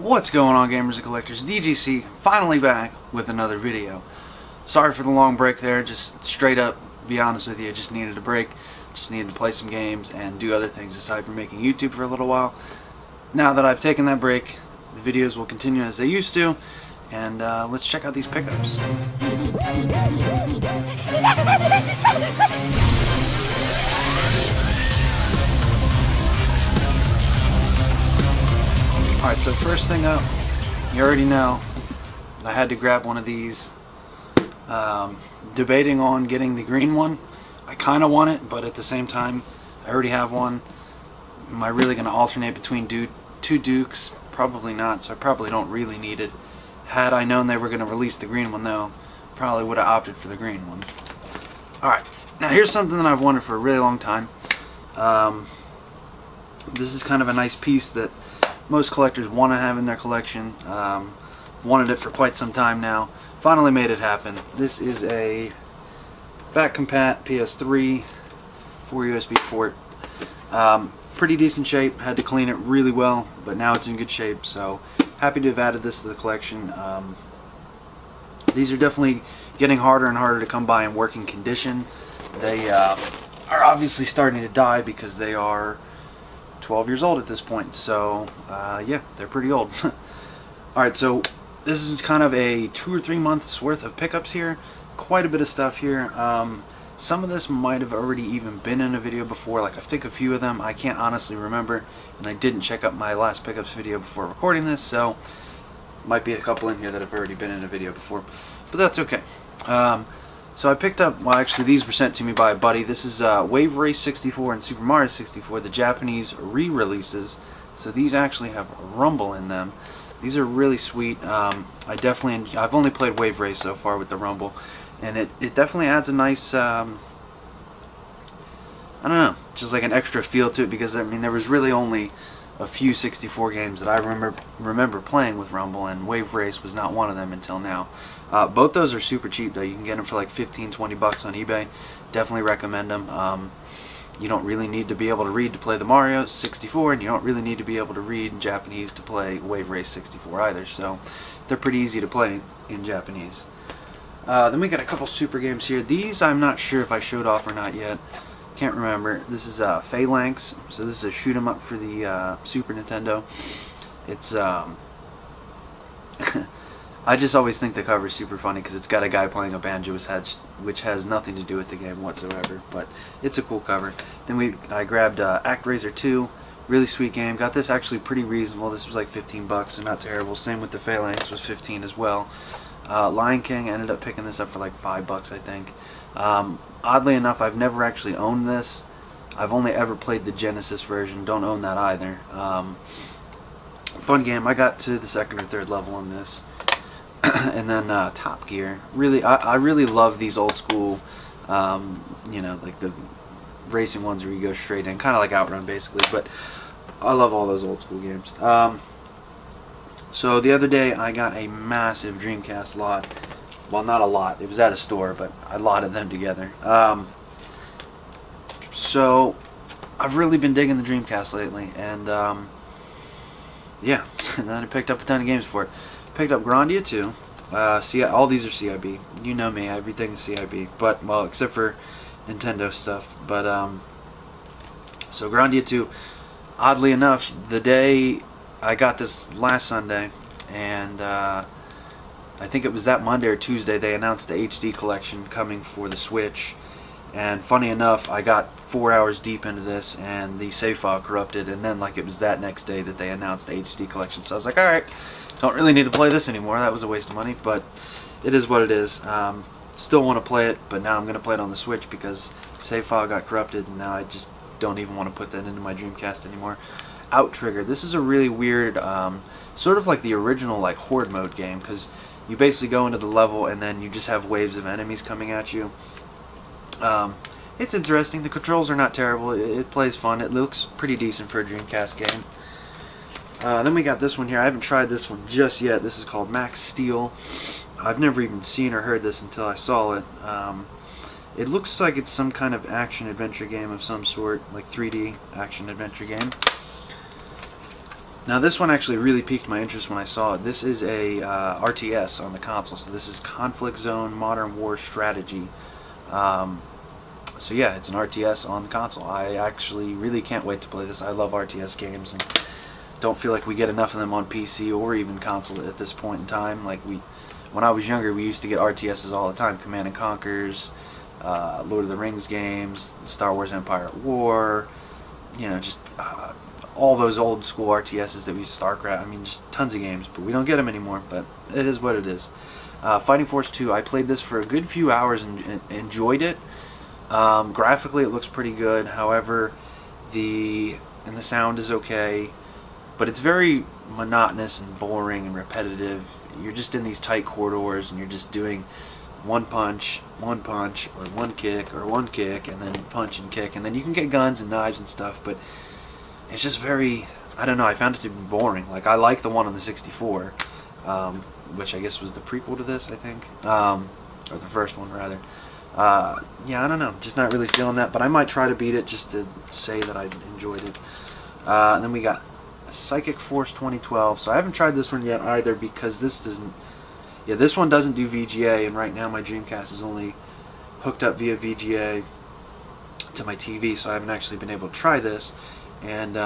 What's going on, gamers and collectors? DGC finally back with another video. Sorry for the long break there, just straight up, be honest with you, I just needed a break. Just needed to play some games and do other things aside from making YouTube for a little while. Now that I've taken that break, the videos will continue as they used to, and let's check out these pickups. Alright, so first thing up, you already know I had to grab one of these. Debating on getting the green one. I kind of want it, but at the same time, I already have one. Am I really going to alternate between two Dukes? Probably not, so I probably don't really need it. Had I known they were going to release the green one, though, probably would have opted for the green one. Alright, now here's something that I've wanted for a really long time. This is kind of a nice piece that most collectors want to have in their collection. Wanted it for quite some time now. Finally made it happen. This is a back-compat PS3 4 USB port. Pretty decent shape. Had to clean it really well, but now it's in good shape, so happy to have added this to the collection. These are definitely getting harder and harder to come by in working condition. They are obviously starting to die because they are 12 years old at this point, so yeah, they're pretty old. Alright, so this is kind of a 2 or 3 months worth of pickups here. Quite a bit of stuff here. Some of this might have already even been in a video before, like I think a few of them. I can't honestly remember, and I didn't check up my last pickups video before recording this, so might be a couple in here that have already been in a video before, but that's okay. So I picked up, well actually these were sent to me by a buddy. This is Wave Race 64 and Super Mario 64, the Japanese re-releases. So these actually have Rumble in them. These are really sweet. I've only played Wave Race so far with the Rumble, and it definitely adds a nice, I don't know, just like an extra feel to it, because I mean there was really only a few 64 games that I remember playing with Rumble, and Wave Race was not one of them until now. Both those are super cheap though. You can get them for like 15-20 bucks on eBay. Definitely recommend them. You don't really need to be able to read to play the Mario 64, and you don't really need to be able to read Japanese to play Wave Race 64 either, so they're pretty easy to play in Japanese. Then we got a couple super games here. These I'm not sure if I showed off or not yet. Can't remember. This is Phalanx, so this is a shoot 'em up for the Super Nintendo. It's I just always think the cover's super funny because it's got a guy playing a banjo, which has nothing to do with the game whatsoever, but it's a cool cover. Then I grabbed ActRaiser 2, really sweet game. Got this actually pretty reasonable. This was like 15 bucks, so not terrible. Same with the Phalanx, was 15 as well. Lion King, I ended up picking this up for like 5 bucks I think. Oddly enough, I've never actually owned this. I've only ever played the Genesis version, don't own that either. Fun game. I got to the 2nd or 3rd level on this. And then Top Gear. Really, I really love these old school, you know, like the racing ones where you go straight in, kind of like OutRun basically, but I love all those old school games. So the other day I got a massive Dreamcast lot. Well, not a lot. It was at a store, but I lotted them together. So I've really been digging the Dreamcast lately, and yeah, and then I picked up a ton of games for it. Picked up Grandia 2. All these are CIB. You know me, everything's CIB, but well, except for Nintendo stuff. But so Grandia 2. Oddly enough, the day I got this last Sunday, and I think it was that Monday or Tuesday, they announced the HD collection coming for the Switch, and funny enough I got 4 hours deep into this and the save file corrupted, and then like it was that next day that they announced the HD collection, so I was like, alright, don't really need to play this anymore, that was a waste of money, but it is what it is. Still want to play it, but now I'm going to play it on the Switch because save file got corrupted, and now I just don't even want to put that into my Dreamcast anymore. Outtrigger, this is a really weird, sort of like the original like horde mode game, because you basically go into the level and then you just have waves of enemies coming at you. It's interesting. The controls are not terrible. It plays fun. It looks pretty decent for a Dreamcast game. Then we got this one here. I haven't tried this one just yet. This is called Max Steel. I've never even seen or heard this until I saw it. It looks like it's some kind of action-adventure game of some sort, like 3D action-adventure game. Now this one actually really piqued my interest when I saw it. This is a RTS on the console, so this is Conflict Zone Modern War Strategy. So yeah, it's an RTS on the console. I actually really can't wait to play this. I love RTS games and don't feel like we get enough of them on PC or even console at this point in time. Like when I was younger, we used to get RTSs all the time. Command and Conquer's, Lord of the Rings games, Star Wars Empire at War, you know, just all those old school RTSs that we used to StarCraft. I mean, just tons of games, but we don't get them anymore, but it is what it is. Fighting Force 2, I played this for a good few hours and enjoyed it. Graphically it looks pretty good, however the sound is okay, but it's very monotonous and boring and repetitive. You're just in these tight corridors and you're just doing one punch, or one kick, and then punch and kick, and then you can get guns and knives and stuff, but it's just very, I don't know, I found it to be boring. Like, I like the one on the 64, which I guess was the prequel to this, I think, or the first one rather. Yeah, I don't know, just not really feeling that, but I might try to beat it just to say that I enjoyed it. And then we got Psychic Force 2012, so I haven't tried this one yet either, because this doesn't, yeah, this one doesn't do VGA, and right now my Dreamcast is only hooked up via VGA to my TV, so I haven't actually been able to try this. And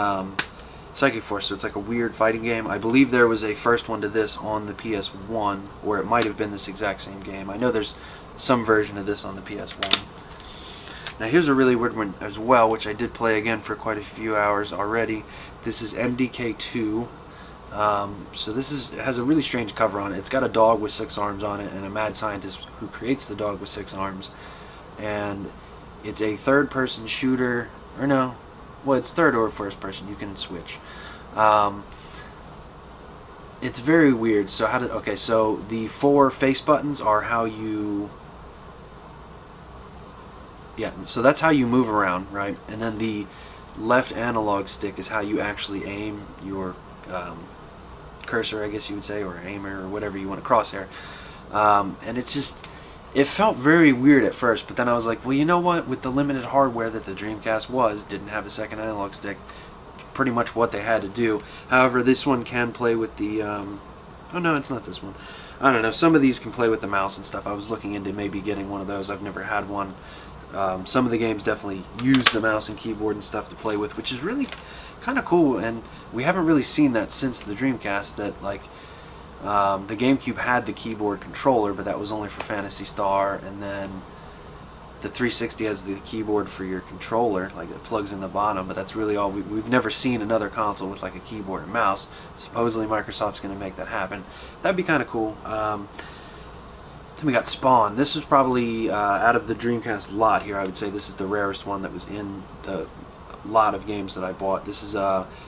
Psychic Force, so it's like a weird fighting game. I believe there was a first one to this on the PS1, or it might have been this exact same game. I know there's some version of this on the PS1. Now here's a really weird one as well, which I did play again for quite a few hours already. This is MDK2. So this is, has a really strange cover on it. It's got a dog with 6 arms on it and a mad scientist who creates the dog with 6 arms. And it's a third-person shooter, or no, well, it's third or first person, you can switch. It's very weird. So how did, okay, so the 4 face buttons are how you, yeah, so that's how you move around, right? And then the left analog stick is how you actually aim your cursor, I guess you would say, or aimer, or whatever you want to crosshair. And it's just, it felt very weird at first, but then I was like, well, you know what, with the limited hardware that the Dreamcast was, didn't have a second analog stick, pretty much what they had to do. However, this one can play with the, oh no, it's not this one. I don't know, some of these can play with the mouse and stuff. I was looking into maybe getting one of those. I've never had one. Some of the games definitely use the mouse and keyboard and stuff to play with, which is really kind of cool, and we haven't really seen that since the Dreamcast, that like, the GameCube had the keyboard controller, but that was only for Phantasy Star, and then the 360 has the keyboard for your controller, like it plugs in the bottom, but that's really all. We've never seen another console with like a keyboard and mouse. Supposedly Microsoft's going to make that happen. That'd be kind of cool. Then we got Spawn. This is probably out of the Dreamcast lot here, I would say this is the rarest one that was in the lot of games that I bought. This is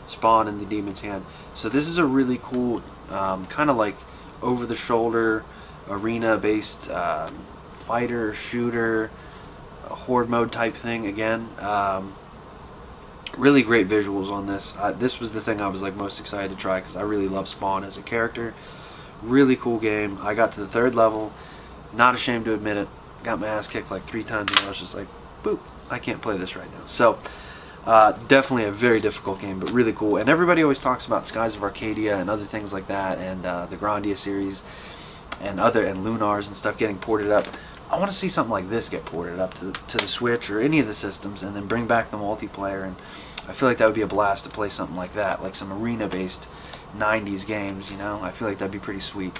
Spawn and the Demon's Hand. So this is a really cool kind of like over-the-shoulder arena-based fighter, shooter, horde mode type thing again. Really great visuals on this. This was the thing I was like most excited to try, because I really love Spawn as a character. Really cool game. I got to the 3rd level, not ashamed to admit it, got my ass kicked like 3 times, and I was just like, boop, I can't play this right now. So definitely a very difficult game, but really cool. And everybody always talks about Skies of Arcadia and other things like that, and the Grandia series and other, and Lunars and stuff getting ported up. I want to see something like this get ported up to the Switch or any of the systems, and then bring back the multiplayer. And I feel like that would be a blast to play something like that, like some arena-based 90s games, you know? I feel like that'd be pretty sweet.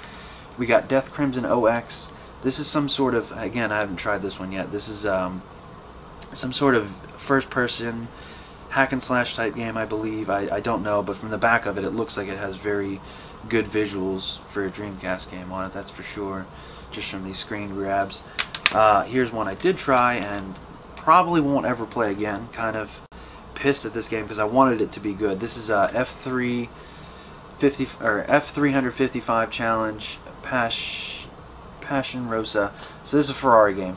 We got Death Crimson OX. This is some sort of, again, I haven't tried this one yet. This is some sort of first-person hack and slash type game, I believe. I don't know, but from the back of it, it looks like it has very good visuals for a Dreamcast game on it, that's for sure, just from these screen grabs. Here's one I did try and probably won't ever play again. Kind of pissed at this game because I wanted it to be good. This is F355 Challenge Passion Rosa. So this is a Ferrari game.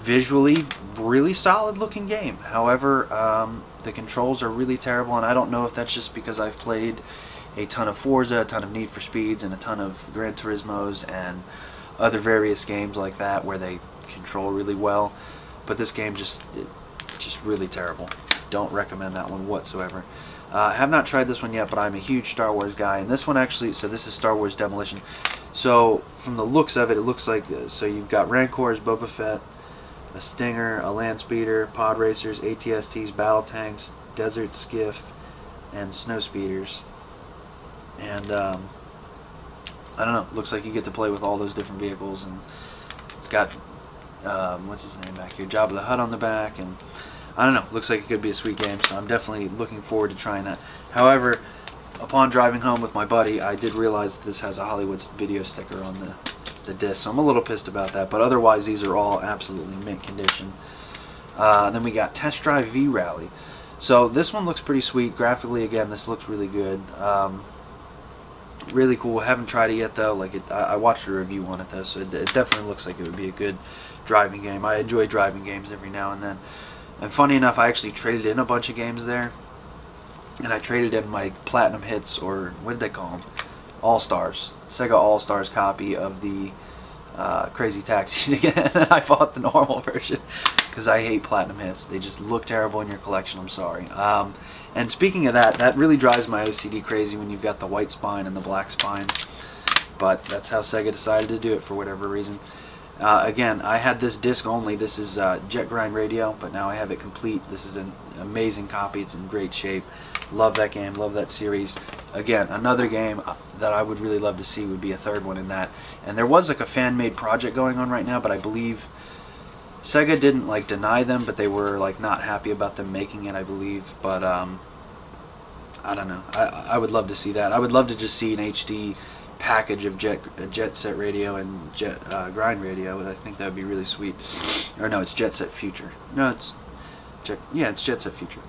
Visually, really solid looking game. However, the controls are really terrible, and I don't know if that's just because I've played a ton of Forza, a ton of Need for Speeds, and a ton of Gran Turismos and other various games like that where they control really well. But this game just really terrible. Don't recommend that one whatsoever. I have not tried this one yet, but I'm a huge Star Wars guy, and this one actually, so this is Star Wars Demolition. So from the looks of it, it looks like this. So you've got Rancors, Boba Fett, a Stinger, a Land Speeder, Pod Racers, ATSTs, Battle Tanks, Desert Skiff, and Snow Speeders. And I don't know, looks like you get to play with all those different vehicles, and it's got, what's his name back here, Jabba the Hutt on the back, and I don't know, looks like it could be a sweet game, so I'm definitely looking forward to trying that. However, upon driving home with my buddy, I did realize that this has a Hollywood video sticker on the disc, so I'm a little pissed about that, but otherwise these are all absolutely mint condition. Then we got Test Drive V-Rally. So this one looks pretty sweet. Graphically, again, this looks really good. Really cool. Haven't tried it yet, though. Like it, I watched a review on it, though, so it definitely looks like it would be a good driving game. I enjoy driving games every now and then. And funny enough, I actually traded in a bunch of games there, and I traded in my Platinum Hits, or what did they call them? All-Stars. Sega All-Stars copy of the Crazy Taxi again, and I bought the normal version because I hate Platinum Hits. They just look terrible in your collection, I'm sorry. And speaking of that, that really drives my OCD crazy when you've got the white spine and the black spine. But that's how Sega decided to do it for whatever reason. Again, I had this disc only. This is Jet Grind Radio, but now I have it complete. This is an amazing copy. It's in great shape. Love that game. Love that series. Again, another game that I would really love to see would be a third one in that. And there was like a fan-made project going on right now, but I believe Sega didn't like deny them, but they were like not happy about them making it, I believe. But I don't know. I would love to see that. I would love to just see an HD package of Jet Set Radio and Grind Radio. I think that would be really sweet. Or no, it's Jet Set Future. No, it's it's Jet Set Future.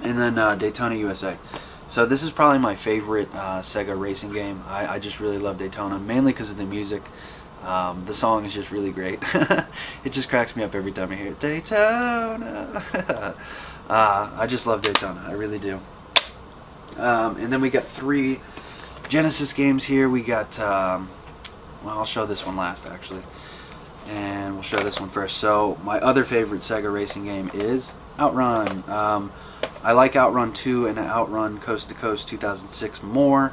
And then Daytona USA. So this is probably my favorite Sega racing game. I just really love Daytona, mainly because of the music. The song is just really great. It just cracks me up every time I hear it. Daytona. I just love Daytona. I really do. And then we got three Genesis games here. We got, well, I'll show this one last, actually. And we'll show this one first. So my other favorite Sega racing game is OutRun. I like OutRun 2 and OutRun Coast to Coast 2006 more.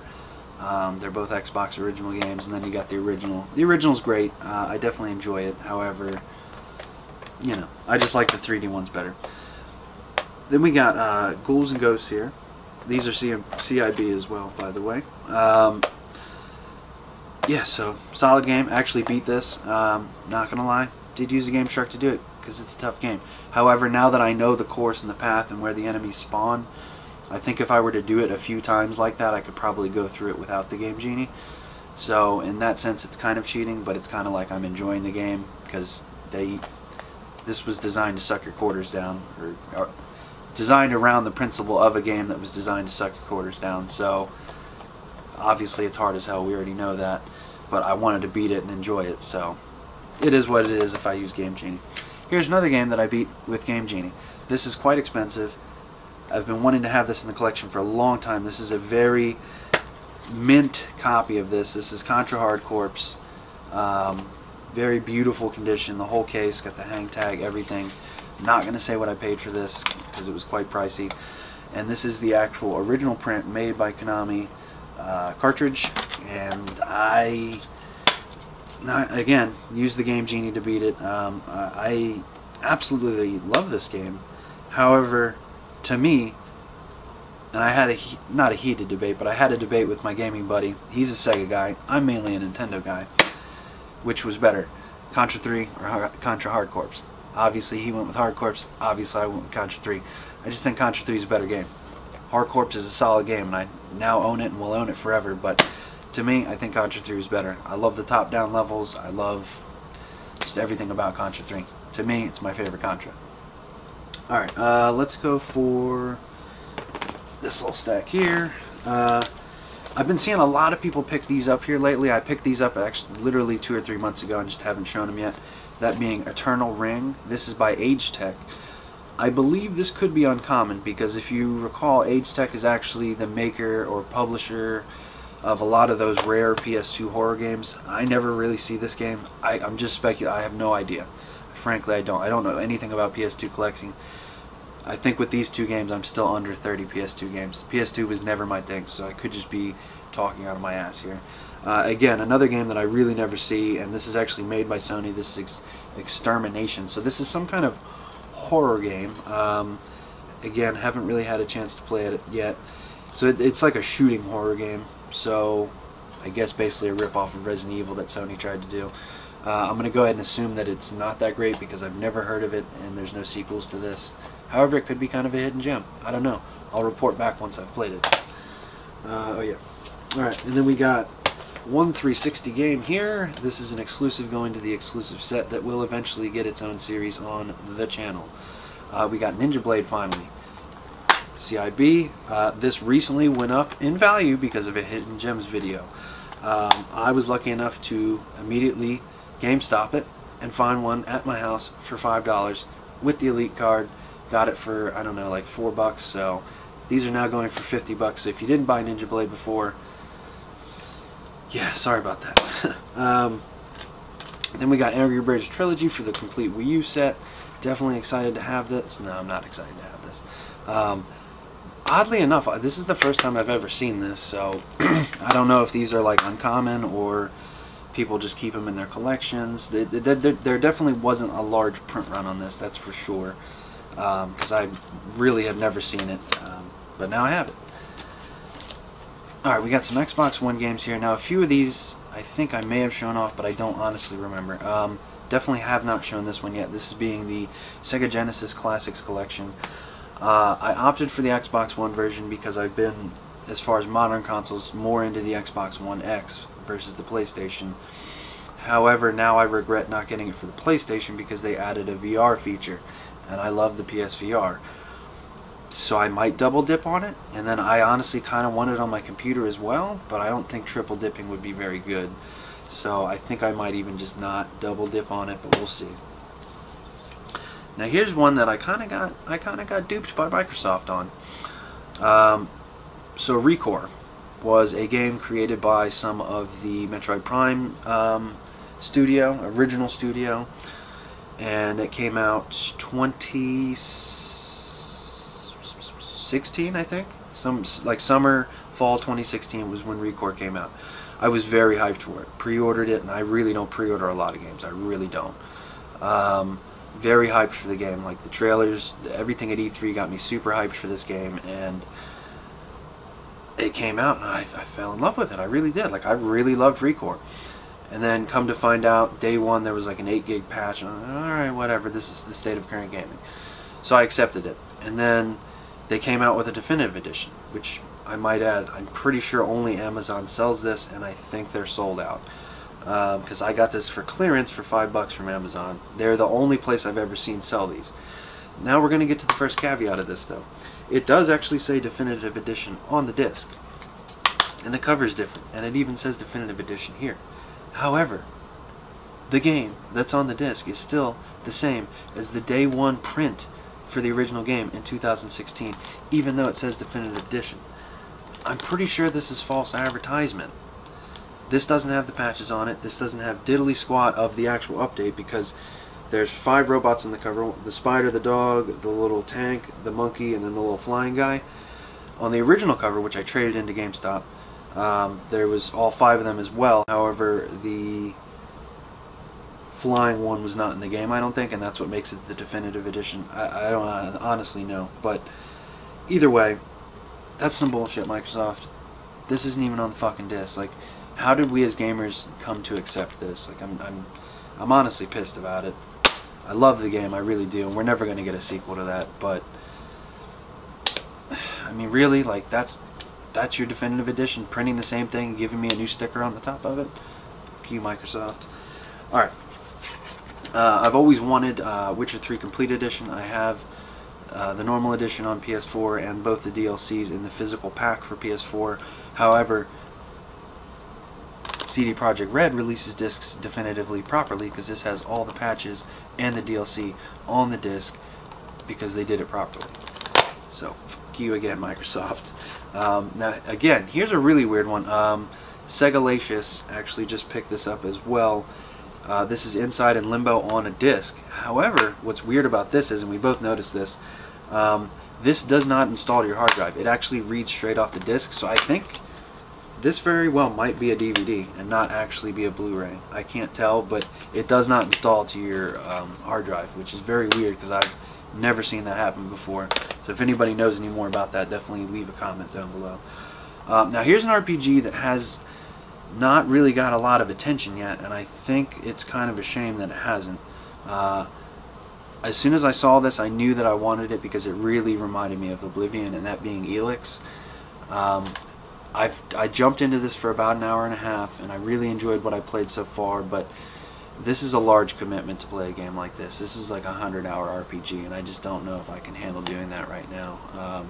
They're both Xbox original games, and then you got the original. The original's great. I definitely enjoy it. However, you know, I just like the 3D ones better. Then we got Ghouls and Ghosts here. These are CIB as well, by the way. Yeah, so solid game. Actually beat this. Not gonna lie, did use a Game Shark to do it because it's a tough game. However, now that I know the course and the path and where the enemies spawn, I think if I were to do it a few times like that, I could probably go through it without the Game Genie. So in that sense, it's kind of cheating, but it's kind of like I'm enjoying the game because this was designed to suck your quarters down, or designed around the principle of a game that was designed to suck your quarters down. So obviously it's hard as hell, we already know that, but I wanted to beat it and enjoy it, so it is what it is if I use Game Genie. Here's another game that I beat with Game Genie. This is quite expensive. I've been wanting to have this in the collection for a long time. This is a very mint copy of this. This is Contra Hard Corps. Very beautiful condition. The whole case, got the hang tag, everything. Not going to say what I paid for this because it was quite pricey. And this is the actual original print made by Konami cartridge. And again, used the Game Genie to beat it. I absolutely love this game. However, to me, and I had a debate with my gaming buddy. He's a Sega guy. I'm mainly a Nintendo guy. Which was better, Contra 3 or Contra Hard Corps? Obviously, he went with Hard Corps. Obviously, I went with Contra 3. I just think Contra 3 is a better game. Hard Corps is a solid game, and I now own it and will own it forever. But to me, I think Contra 3 is better. I love the top-down levels. I love just everything about Contra 3. To me, it's my favorite Contra. Alright, let's go for this little stack here. I've been seeing a lot of people pick these up here lately. I picked these up actually literally 2 or 3 months ago and just haven't shown them yet. That being Eternal Ring. This is by Agetech. I believe this could be uncommon because if you recall, Agetech is actually the maker or publisher of a lot of those rare PS2 horror games. I never really see this game. I'm just speculating. I have no idea. Frankly, I don't know anything about PS2 collecting. I think with these two games I'm still under 30 PS2 games. PS2 was never my thing, so I could just be talking out of my ass here. Again, another game that I really never see, and this is actually made by Sony, this is Extermination. So this is some kind of horror game. Again, haven't really had a chance to play it yet. So it's like a shooting horror game, so I guess basically a rip-off of Resident Evil that Sony tried to do. I'm going to go ahead and assume that it's not that great because I've never heard of it and there's no sequels to this. However, it could be kind of a hidden gem. I don't know. I'll report back once I've played it. Oh yeah. Alright, and then we got one 360 game here. This is an exclusive going to the exclusive set that will eventually get its own series on the channel. We got Ninja Blade finally. CIB. This recently went up in value because of a Hidden Gems video. I was lucky enough to immediately GameStop it and find one at my house for $5 with the Elite card. Got it for, I don't know, like $4, so these are now going for $50, so if you didn't buy Ninja Blade before, yeah, sorry about that. Then we got Angry Birds Trilogy for the complete Wii U set. Definitely excited to have this. No, I'm not excited to have this. Oddly enough, this is the first time I've ever seen this, so I don't know if these are like uncommon or people just keep them in their collections. There definitely wasn't a large print run on this, that's for sure, because I really have never seen it, but now I have it. Alright, we got some Xbox One games here. Now, a few of these I think I may have shown off, but I don't honestly remember. Definitely have not shown this one yet. This is being the Sega Genesis Classics Collection. I opted for the Xbox One version because I've been, as far as modern consoles, more into the Xbox One X versus the PlayStation. However, now I regret not getting it for the PlayStation because they added a VR feature, and I love the PSVR. So I might double dip on it, and then I honestly kind of want it on my computer as well, but I don't think triple dipping would be very good. So I think I might even just not double dip on it, but we'll see. Now here's one that I kind of got duped by Microsoft on. So Recore was a game created by some of the Metroid Prime original studio, and it came out 2016, I think. Some like summer, fall 2016 was when Recore came out. I was very hyped for it. Pre-ordered it, and I really don't pre-order a lot of games. I really don't. Very hyped for the game. Like the trailers, everything at E3 got me super hyped for this game, and it came out and I fell in love with it. I really did. Like I really loved Recore. And then come to find out, day one there was like an 8 gig patch, and I'm like, alright, whatever, this is the state of current gaming. So I accepted it. And then they came out with a definitive edition, which I might add, I'm pretty sure only Amazon sells this, and I think they're sold out. Because I got this for clearance for $5 from Amazon. They're the only place I've ever seen sell these. Now we're going to get to the first caveat of this, though. It does actually say Definitive Edition on the disc, and the cover is different, and it even says Definitive Edition here. However, the game that's on the disc is still the same as the day one print for the original game in 2016, even though it says Definitive Edition. I'm pretty sure this is false advertisement. This doesn't have the patches on it. This doesn't have diddly squat of the actual update because there's 5 robots on the cover. The spider, the dog, the little tank, the monkey, and then the little flying guy. On the original cover, which I traded into GameStop, there was all 5 of them as well. However, the flying one was not in the game, I don't think, and that's what makes it the definitive edition. I don't honestly know. But either way, that's some bullshit, Microsoft. This isn't even on the fucking disc. Like, how did we as gamers come to accept this? Like, I'm honestly pissed about it. I love the game, I really do, and we're never going to get a sequel to that, but I mean, really, like, that's your definitive edition, printing the same thing, giving me a new sticker on the top of it? Fuck you, Microsoft. Alright. I've always wanted Witcher 3 Complete Edition. I have the normal edition on PS4 and both the DLCs in the physical pack for PS4. However, CD Projekt Red releases discs definitively properly because this has all the patches and the DLC on the disc because they did it properly. So, fuck you again, Microsoft. Now, again, here's a really weird one. Segalacious actually just picked this up as well. This is Inside and Limbo on a disc. However, what's weird about this is, and we both noticed this, This does not install to your hard drive. It actually reads straight off the disc, so I think this very well might be a DVD and not actually be a Blu-ray. I can't tell, but it does not install to your hard drive, which is very weird because I've never seen that happen before. So if anybody knows any more about that, definitely leave a comment down below. Now here's an RPG that has not really got a lot of attention yet, and I think it's kind of a shame that it hasn't. As soon as I saw this, I knew that I wanted it because it really reminded me of Oblivion, and that being Elix. I jumped into this for about an hour and a half, and I really enjoyed what I played so far, but this is a large commitment to play a game like this. This is like a 100-hour RPG, and I just don't know if I can handle doing that right now.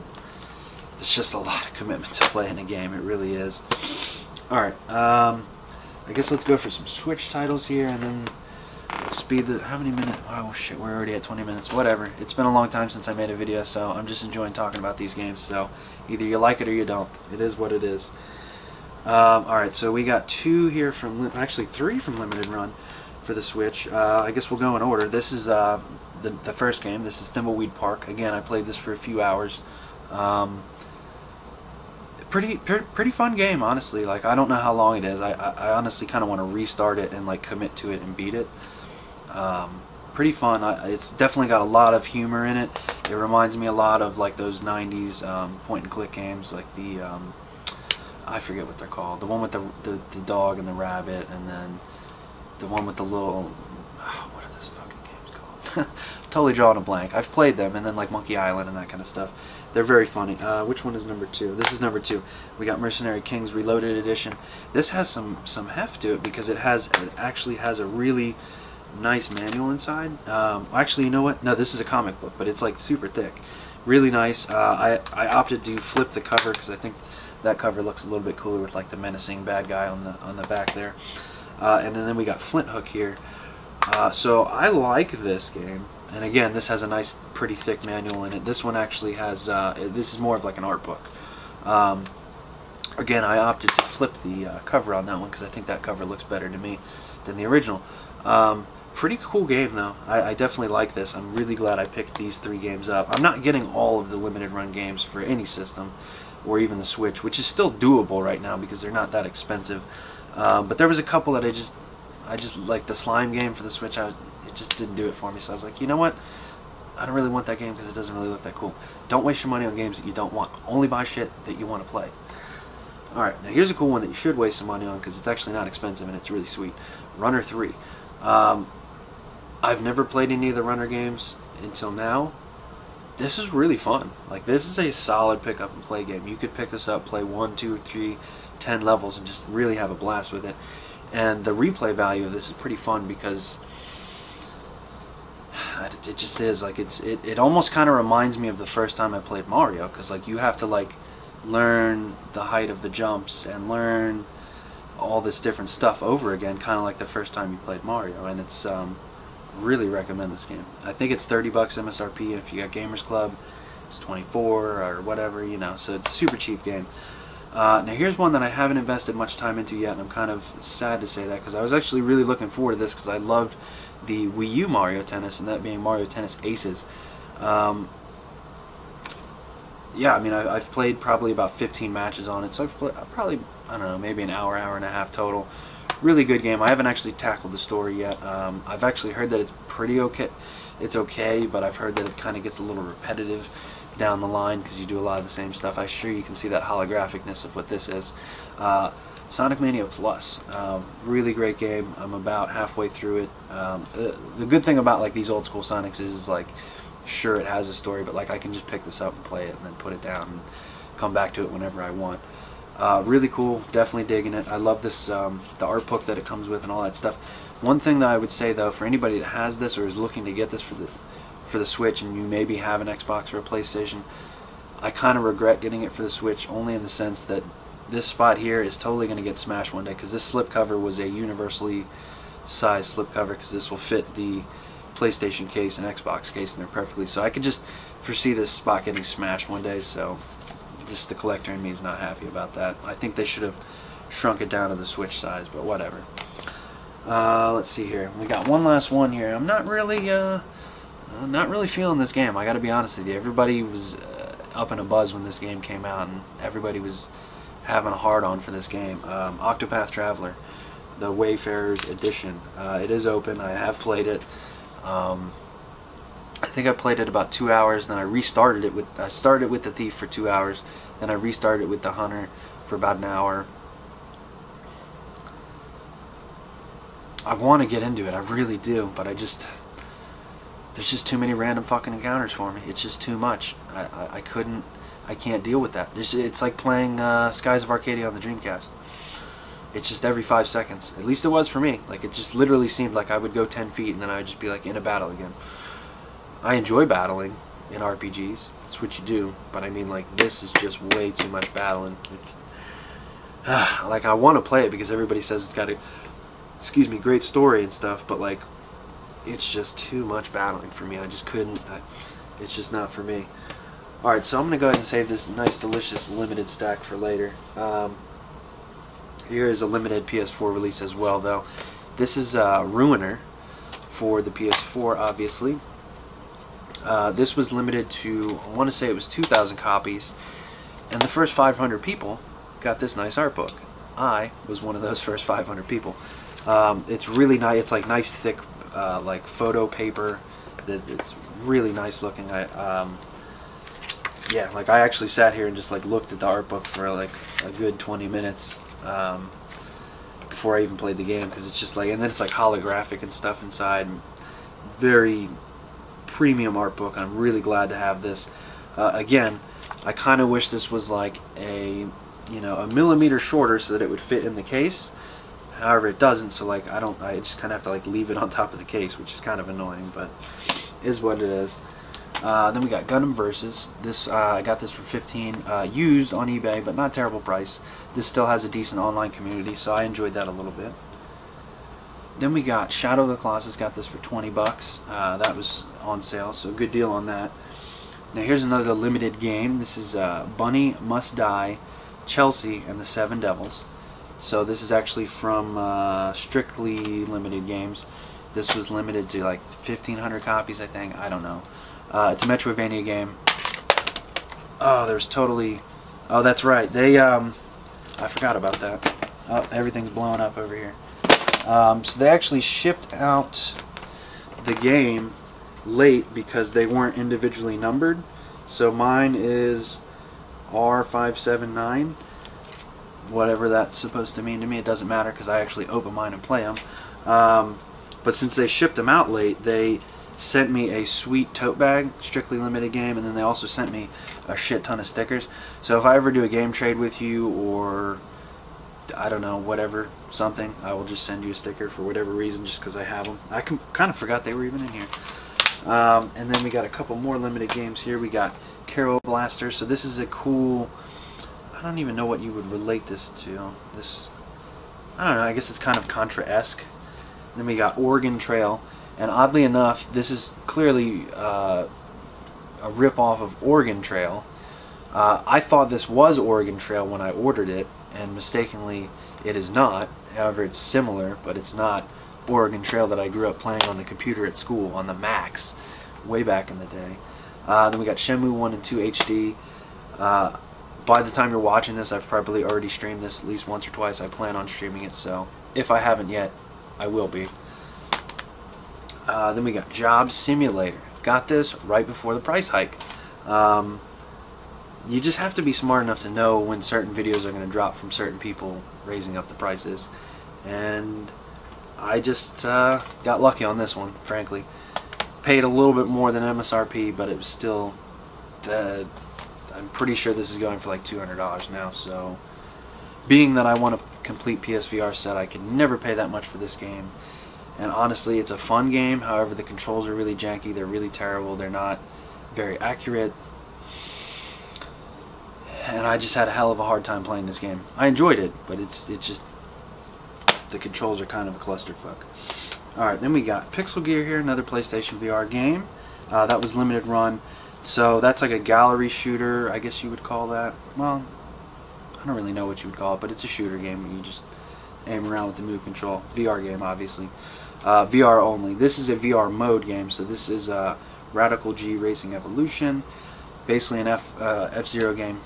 It's just a lot of commitment to play in a game, it really is. Alright, I guess let's go for some Switch titles here, and then we'll speed the... How many minutes? Oh shit, we're already at 20 minutes. Whatever. It's been a long time since I made a video, so I'm just enjoying talking about these games, so either you like it or you don't. It is what it is. Alright, so we got two here from... Actually, three from Limited Run for the Switch. I guess we'll go in order. This is the first game. This is Thimbleweed Park. Again, I played this for a few hours. Pretty fun game, honestly. Like, I don't know how long it is. I honestly kind of want to restart it and like commit to it and beat it. Pretty fun. It's definitely got a lot of humor in it. It reminds me a lot of like those 90s point-and-click games, like the I forget what they're called. The one with the dog and the rabbit, and then the one with the little what are those fucking games called? Totally drawing a blank. I've played them, and then like Monkey Island and that kind of stuff. They're very funny. Which one is number two? This is number two. We got Mercenary Kings Reloaded Edition. This has some heft to it because it actually has a really nice manual inside. Actually, you know what? No, this is a comic book, but it's like super thick. Really nice. I opted to flip the cover because I think that cover looks a little bit cooler with like the menacing bad guy on the back there. And then we got Flint Hook here. So I like this game. And again, this has a nice, pretty thick manual in it. This one actually has, this is more of like an art book. Again, I opted to flip the cover on that one because I think that cover looks better to me than the original. Pretty cool game, though. I definitely like this. I'm really glad I picked these three games up. I'm not getting all of the limited run games for any system or even the Switch, which is still doable right now because they're not that expensive. But there was a couple that I just like the slime game for the Switch. It just didn't do it for me, so I was like, you know what? I don't really want that game because it doesn't really look that cool. Don't waste your money on games that you don't want. Only buy shit that you want to play. Alright, now here's a cool one that you should waste some money on because it's actually not expensive and it's really sweet. Runner 3. I've never played any of the Runner games until now. This is really fun. Like, this is a solid pick up and play game. You could pick this up, play 1, 2, 3, 10 levels and just really have a blast with it. And the replay value of this is pretty fun because it just is like it almost kind of reminds me of the first time I played Mario, because like you have to like learn the height of the jumps and learn all this different stuff over again, kind of like the first time you played Mario. And it's really recommend this game. I think it's $30 MSRP, and if you got Gamers Club it's 24 or whatever, you know, so it's a super cheap game. Now here's one that I haven't invested much time into yet, and I'm kind of sad to say that because I was actually really looking forward to this because I loved the Wii U Mario Tennis, and that being Mario Tennis Aces. Yeah, I mean, I've played probably about 15 matches on it, so I've played probably, I don't know, maybe an hour, hour and a half total. Really good game. I haven't actually tackled the story yet. I've actually heard that it's pretty okay. It's okay, but I've heard that it kind of gets a little repetitive down the line because you do a lot of the same stuff. I'm sure you can see that holographicness of what this is. Sonic Mania Plus, really great game. I'm about halfway through it. The good thing about like these old school Sonics is like, sure it has a story, but like I can just pick this up and play it and then put it down and come back to it whenever I want. Really cool, definitely digging it. I love this, the art book that it comes with and all that stuff. One thing that I would say though, for anybody that has this or is looking to get this for the Switch, and you maybe have an Xbox or a PlayStation, I kind of regret getting it for the Switch only in the sense that this spot here is totally going to get smashed one day because this slipcover was a universally sized slipcover because this will fit the PlayStation case and Xbox case in there perfectly. So I could just foresee this spot getting smashed one day, so just the collector in me is not happy about that. I think they should have shrunk it down to the Switch size, but whatever. Let's see here. We got one last one here. I'm not really... I'm not really feeling this game, I gotta be honest with you. Everybody was up in a buzz when this game came out, and everybody was having a hard-on for this game. Octopath Traveler, the Wayfarers Edition. It is open, I have played it. I think I played it about 2 hours, then I restarted it with, I started with the Thief for 2 hours, then I restarted with the Hunter for about an hour. I want to get into it, I really do, but I just, there's just too many random fucking encounters for me. It's just too much. I couldn't, I can't deal with that. It's like playing Skies of Arcadia on the Dreamcast. It's just every 5 seconds. At least it was for me. Like, it just literally seemed like I would go 10 feet and then I would just be like in a battle again. I enjoy battling in RPGs. That's what you do. But I mean, like, this is just way too much battling. It's, like, I want to play it because everybody says it's got a, excuse me, great story and stuff. But like, it's just too much battling for me. I just couldn't. It's just not for me. Alright, so I'm going to go ahead and save this nice, delicious limited stack for later. Here is a limited PS4 release as well, though. This is Ruiner for the PS4, obviously. This was limited to, I want to say it was 2,000 copies, and the first 500 people got this nice art book. I was one of those first 500 people. It's really nice. It's like nice, thick, like photo paper. It's really nice looking. Yeah, like I actually sat here and just like looked at the art book for like a good 20 minutes before I even played the game, because it's just like, and then it's like holographic and stuff inside. Very premium art book. I'm really glad to have this. Again, I kind of wish this was like a, you know, a millimeter shorter so that it would fit in the case. However, it doesn't, so like I just kind of have to like leave it on top of the case, which is kind of annoying, but is what it is. Then we got Gundam Versus. This I got this for 15 used on eBay, but not terrible price. This still has a decent online community, so I enjoyed that a little bit. Then we got Shadow of the Colossus. Got this for 20 bucks. That was on sale, so good deal on that. Now here's another limited game. This is Bunny Must Die, Chelsea, and the Seven Devils. So this is actually from Strictly Limited Games. This was limited to like 1,500 copies, I think. I don't know. It's a Metroidvania game. Oh, there's totally... Oh, that's right. They, I forgot about that. Oh, everything's blowing up over here. So they actually shipped out the game late because they weren't individually numbered. So mine is R579. Whatever that's supposed to mean to me, it doesn't matter because I actually open mine and play them. But since they shipped them out late, they sent me a sweet tote bag, Strictly Limited Game, and then they also sent me a shit ton of stickers. So if I ever do a game trade with you, or I don't know, whatever, something, I will just send you a sticker for whatever reason, just because I have them. I kind of forgot they were even in here. And then we got a couple more limited games here. We got Carol Blaster. So this is a cool, I don't even know what you would relate this to. This, I don't know, I guess it's kind of Contra-esque. Then we got Oregon Trail. And oddly enough, this is clearly a rip-off of Oregon Trail. I thought this was Oregon Trail when I ordered it, and mistakenly it is not. However, it's similar, but it's not Oregon Trail that I grew up playing on the computer at school, on the Macs, way back in the day. Then we got Shenmue 1 and 2 HD. By the time you're watching this, I've probably already streamed this at least once or twice. I plan on streaming it, so if I haven't yet, I will be. Then we got Job Simulator. Got this right before the price hike. You just have to be smart enough to know when certain videos are going to drop from certain people raising up the prices. And I just got lucky on this one, frankly. Paid a little bit more than MSRP, but it was still... I'm pretty sure this is going for like $200 now, so... Being that I want a complete PSVR set, I could never pay that much for this game. And honestly, it's a fun game. However, the controls are really janky. They're really terrible. They're not very accurate. And I just had a hell of a hard time playing this game. I enjoyed it, but it's just... The controls are kind of a clusterfuck. Alright, then we got Pixel Gear here, another PlayStation VR game. That was limited run. So that's like a gallery shooter, I guess you would call that. Well, I don't really know what you would call it, but it's a shooter game where you just aim around with the move control. VR game, obviously. VR only. This is a VR mode game, so this is Radical G Racing Evolution, basically an F-Zero game.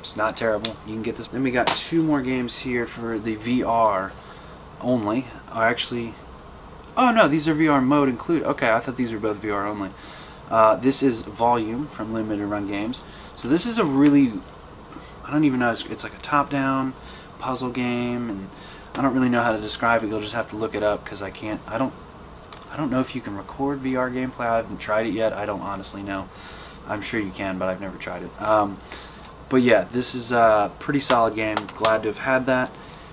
It's not terrible. You can get this. Then we got two more games here for the VR only. Oh no, these are VR mode included. Okay, I thought these were both VR only. This is Volume from Limited Run Games. So this is a really, I don't even know, it's like a top-down puzzle game, and I don't really know how to describe it. You'll just have to look it up because I can't. I don't know if you can record VR gameplay. I haven't tried it yet. I don't honestly know. I'm sure you can, but I've never tried it. But yeah, this is a pretty solid game. Glad to have had that.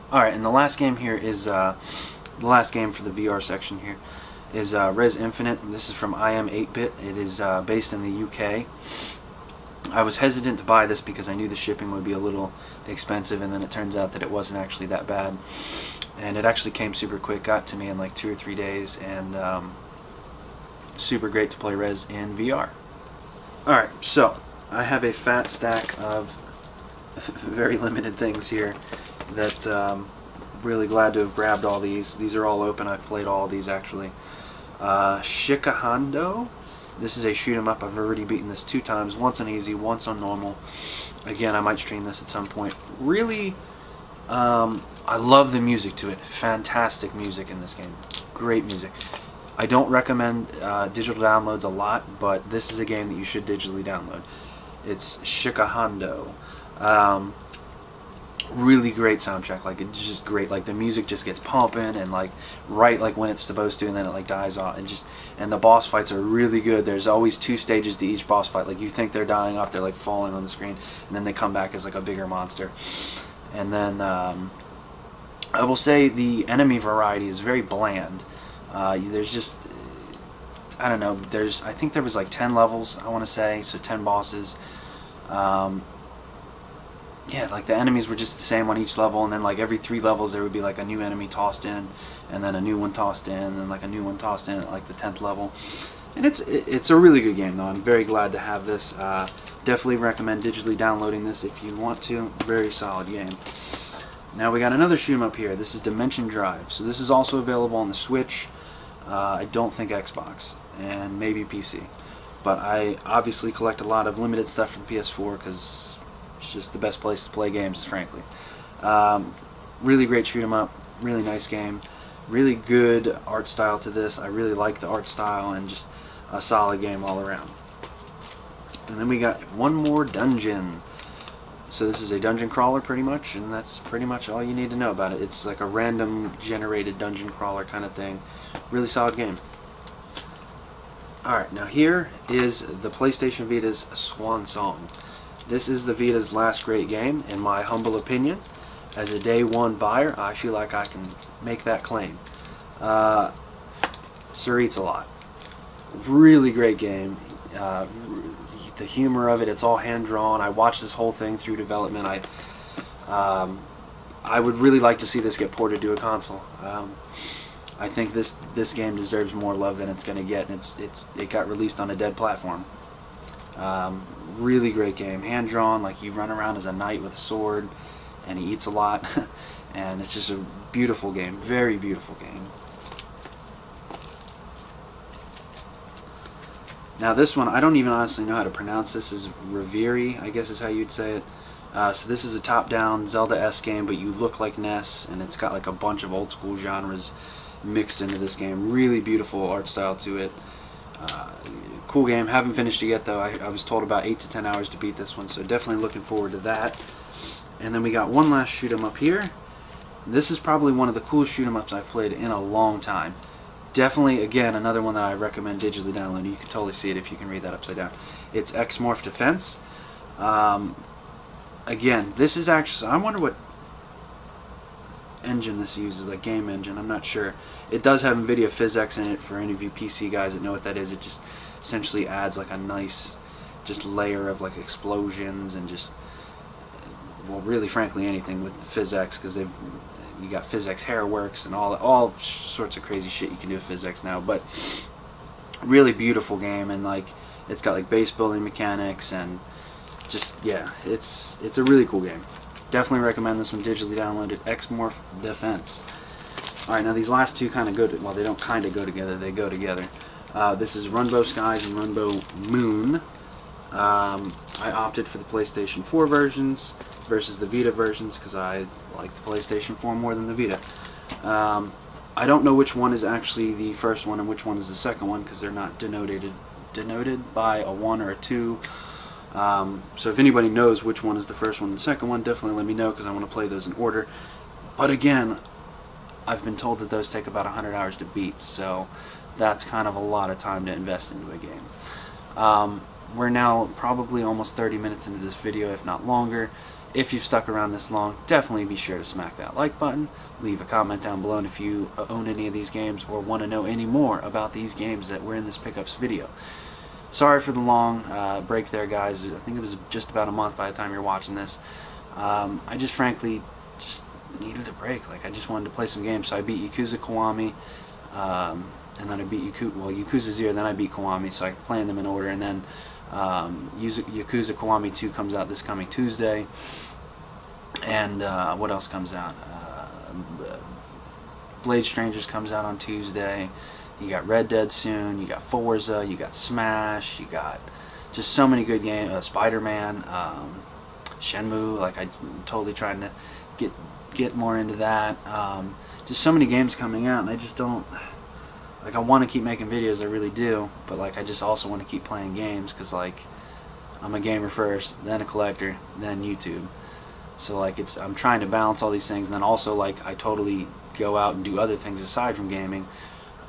Alright, and the last game here is, the last game for the VR section here is Res Infinite. This is from IM8Bit. It is based in the UK. I was hesitant to buy this because I knew the shipping would be a little expensive, and then it turns out that it wasn't actually that bad. And it actually came super quick, got to me in like 2 or 3 days, and super great to play Res in VR. Alright, so I have a fat stack of very limited things here that really glad to have grabbed all these. These are all open. I've played all these actually. Shikahando. This is a shoot 'em up. I've already beaten this 2 times, once on easy, once on normal. Again, I might stream this at some point. Really, I love the music to it. Fantastic music in this game. Great music. I don't recommend digital downloads a lot, but this is a game that you should digitally download. It's Shikahando. Really great soundtrack. Like, it's just great. Like, the music just gets pumping and like right like when it's supposed to, and then it like dies off. And just, and the boss fights are really good. There's always 2 stages to each boss fight. Like, you think they're dying off, they're like falling on the screen, and then they come back as like a bigger monster. And then I will say the enemy variety is very bland. There's just, I don't know, there's, I think there was like 10 levels, I want to say, so 10 bosses. Yeah, like the enemies were just the same on each level, and then like every 3 levels there would be like a new enemy tossed in, and then a new one tossed in, and then like a new one tossed in at like the 10th level. And it's a really good game though. I'm very glad to have this. Definitely recommend digitally downloading this if you want to. Very solid game. Now we got another shoot 'em up here. This is Dimension Drive. So this is also available on the Switch. I don't think Xbox, and maybe PC, but I obviously collect a lot of limited stuff from PS4 because it's just the best place to play games, frankly. Really great shoot 'em up, really nice game, really good art style to this. I really like the art style, and just a solid game all around. And then we got one more dungeon. So this is a dungeon crawler pretty much, and that's pretty much all you need to know about it. It's like a random generated dungeon crawler kind of thing. Really solid game. Alright, now here is the PlayStation Vita's Swan Song. This is the Vita's last great game, in my humble opinion. As a day 1 buyer, I feel like I can make that claim. Sir Eats a Lot. Really great game. The humor of it, it's all hand-drawn. I watched this whole thing through development. I would really like to see this get ported to a console. I think this game deserves more love than it's going to get, and it got released on a dead platform. Really great game. Hand-drawn, like you run around as a knight with a sword, and he eats a lot, and it's just a beautiful game. Very beautiful game. Now this one, I don't even honestly know how to pronounce this. Is Reverie, I guess is how you'd say it. So this is a top-down Zelda-esque game, but you look like Ness, and it's got like a bunch of old-school genres mixed into this game. Really beautiful art style to it. Cool game. Haven't finished it yet, though. I was told about 8 to 10 hours to beat this one, so definitely looking forward to that. And then we got one last shoot 'em up here. This is probably one of the coolest shoot 'em ups I've played in a long time. Definitely, again, another one that I recommend digitally downloading. You can totally see it if you can read that upside down. It's Xmorph Defense. Again, this is actually, I wonder what engine this uses, like game engine, I'm not sure. It does have NVIDIA PhysX in it for any of you PC guys that know what that is. It just essentially adds like a nice just layer of like explosions and just, well, really frankly anything with the PhysX, because they've, you got PhysX Hairworks and all sorts of crazy shit you can do with PhysX now. But really beautiful game, and like it's got like base building mechanics, and just, yeah, it's a really cool game. Definitely recommend this one digitally downloaded. Xmorph Defense. All right, now these last two kind of go to, well, they don't kind of go together, they go together. This is Runbow Skies and Runbow Moon. I opted for the PlayStation 4 versions versus the Vita versions because I like the PlayStation 4 more than the Vita. I don't know which one is actually the first one and which one is the second one because they're not denoted by a 1 or a 2. So if anybody knows which one is the first one and the second one, definitely let me know because I want to play those in order. But again, I've been told that those take about 100 hours to beat, so that's kind of a lot of time to invest into a game. We're now probably almost 30 minutes into this video, if not longer. If you've stuck around this long, definitely be sure to smack that like button, leave a comment down below, and if you own any of these games or want to know any more about these games that were in this pickups video. Sorry for the long break there, guys. I think it was just about a month by the time you're watching this. I just frankly just needed a break. Like, I just wanted to play some games, so I beat Yakuza Kiwami, and then I beat Yakuza 0, then I beat Kiwami, so I can play them in order, and then Yakuza Kiwami 2 comes out this coming Tuesday, and what else comes out? Blade Strangers comes out on Tuesday, you got Red Dead soon, you got Forza, you got Smash, you got just so many good games, Spider-Man, Shenmue, like I'm totally trying to get more into that, just so many games coming out, and I just don't... Like, I want to keep making videos, I really do, but, like, I just also want to keep playing games, because, like, I'm a gamer first, then a collector, then YouTube. So, like, it's, I'm trying to balance all these things, and then also, like, I totally go out and do other things aside from gaming.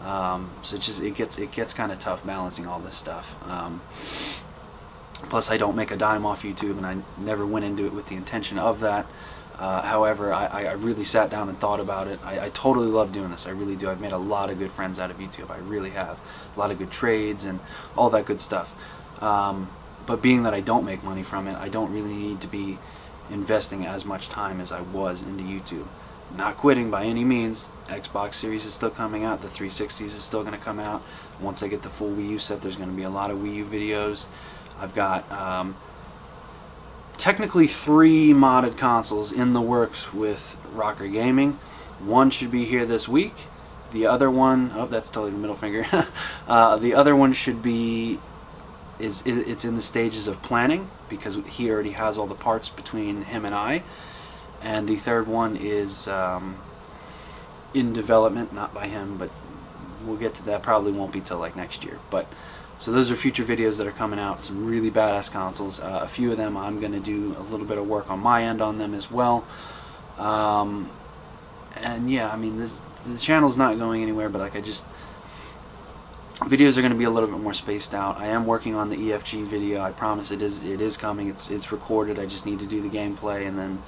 So it just, it gets kind of tough balancing all this stuff. Plus, I don't make a dime off YouTube, and I never went into it with the intention of that. However, I really sat down and thought about it. I totally love doing this. I really do. I've made a lot of good friends out of YouTube. I really have. A lot of good trades and all that good stuff. But being that I don't make money from it, I don't really need to be investing as much time as I was into YouTube. Not quitting by any means. Xbox Series is still coming out. The 360s is still going to come out. Once I get the full Wii U set, there's going to be a lot of Wii U videos. I've got... technically 3 modded consoles in the works with Rocker Gaming. One should be here this week. The other one, oh, that's totally the middle finger. The other one should be, it's in the stages of planning because he already has all the parts between him and I. And the third one is in development, not by him, but we'll get to that. Probably won't be till like next year, but. So those are future videos that are coming out, some really badass consoles. A few of them I'm going to do a little bit of work on my end on them as well. And yeah, I mean, the channel's not going anywhere, but like I just... Videos are going to be a little bit more spaced out. I am working on the EFG video. I promise it is coming. It's recorded. I just need to do the gameplay and then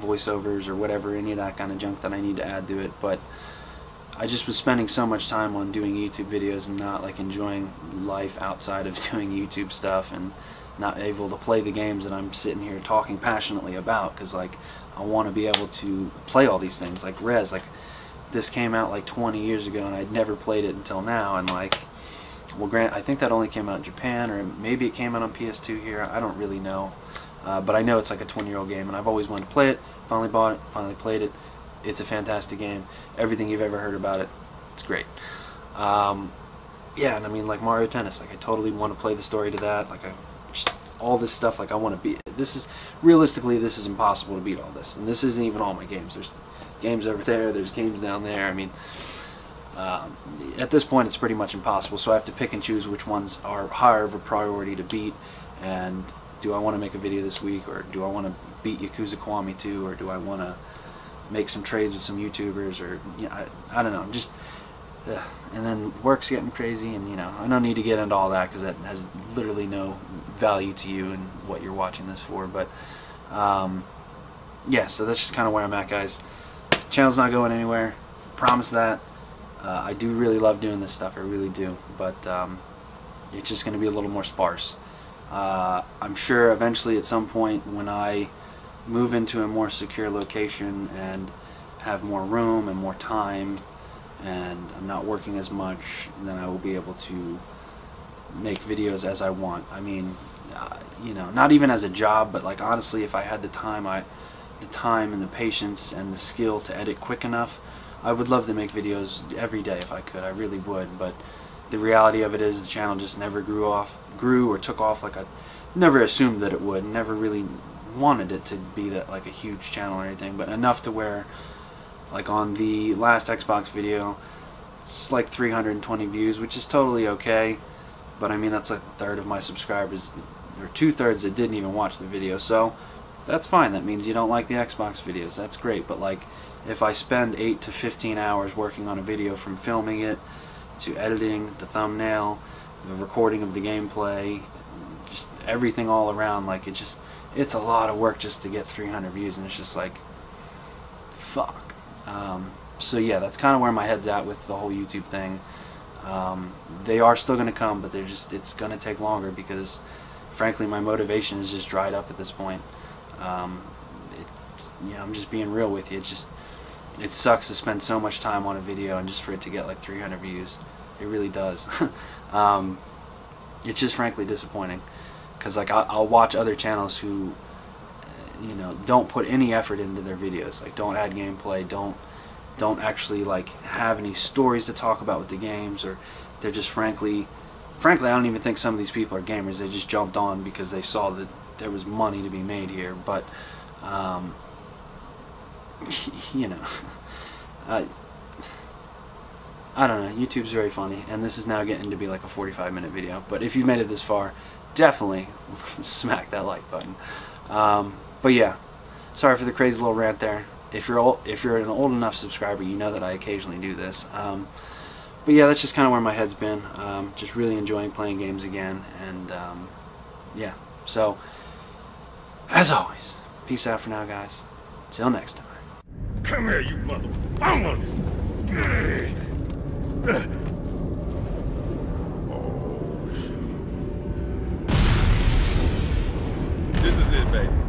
voiceovers or whatever, any of that kind of junk that I need to add to it. But... I just was spending so much time on doing YouTube videos and not like enjoying life outside of doing YouTube stuff and not able to play the games that I'm sitting here talking passionately about because like I want to be able to play all these things like Rez. Like this came out like 20 years ago and I'd never played it until now, and like, well, I think that only came out in Japan, or maybe it came out on PS2 here, I don't really know, but I know it's like a 20-year-old game and I've always wanted to play it. Finally bought it, finally played it. It's a fantastic game. Everything you've ever heard about it, it's great. Yeah, and I mean, like Mario Tennis, like I totally want to play the story to that. Like I, just all this stuff, like I want to beat it. This is realistically, this is impossible to beat all this. And this isn't even all my games. There's games over there. There's games down there. I mean, at this point, it's pretty much impossible. So I have to pick and choose which ones are higher of a priority to beat. And do I want to make a video this week, or do I want to beat Yakuza Kiwami 2, or do I want to make some trades with some YouTubers, or you know, I don't know, just and then work's getting crazy, and you know, I don't need to get into all that because that has literally no value to you and what you're watching this for, but yeah, so that's just kind of where I'm at, guys. Channel's not going anywhere, promise that. I do really love doing this stuff, I really do, but it's just going to be a little more sparse. I'm sure eventually at some point when I move into a more secure location and have more room and more time and I'm not working as much, then I will be able to make videos as I want. I mean, you know, not even as a job, but like honestly, if I had the time, the time and the patience and the skill to edit quick enough, I would love to make videos every day if I could. I really would, but the reality of it is the channel just never grew or took off like I never assumed that it would. Never really wanted it to be that like a huge channel or anything, but enough to where like on the last Xbox video it's like 320 views, which is totally okay, but I mean that's a third of my subscribers or two-thirds that didn't even watch the video, so that's fine. That means you don't like the Xbox videos, that's great, but like if I spend 8 to 15 hours working on a video, from filming it to editing, the thumbnail, the recording of the gameplay, just everything all around, like it's a lot of work just to get 300 views, and it's just like fuck. So yeah, that's kind of where my head's at with the whole YouTube thing. They are still going to come, but they're just, it's going to take longer because frankly my motivation is just dried up at this point. You know, I'm just being real with you. It's just, it sucks to spend so much time on a video and just for it to get like 300 views. It really does. It's just frankly disappointing because like I'll watch other channels who, you know, don't put any effort into their videos, like don't add gameplay, don't actually like have any stories to talk about with the games, or they're just frankly I don't even think some of these people are gamers. They just jumped on because they saw that there was money to be made here, but you know, I don't know, YouTube's very funny, and this is now getting to be like a 45-minute video, but if you've made it this far, definitely smack that like button. But yeah, sorry for the crazy little rant there. If you're an old enough subscriber, you know that I occasionally do this. But yeah, that's just kind of where my head's been. Just really enjoying playing games again, and yeah. So, as always, peace out for now, guys. Till next time. Come here, you motherfucker! Oh, shit. This is it, baby.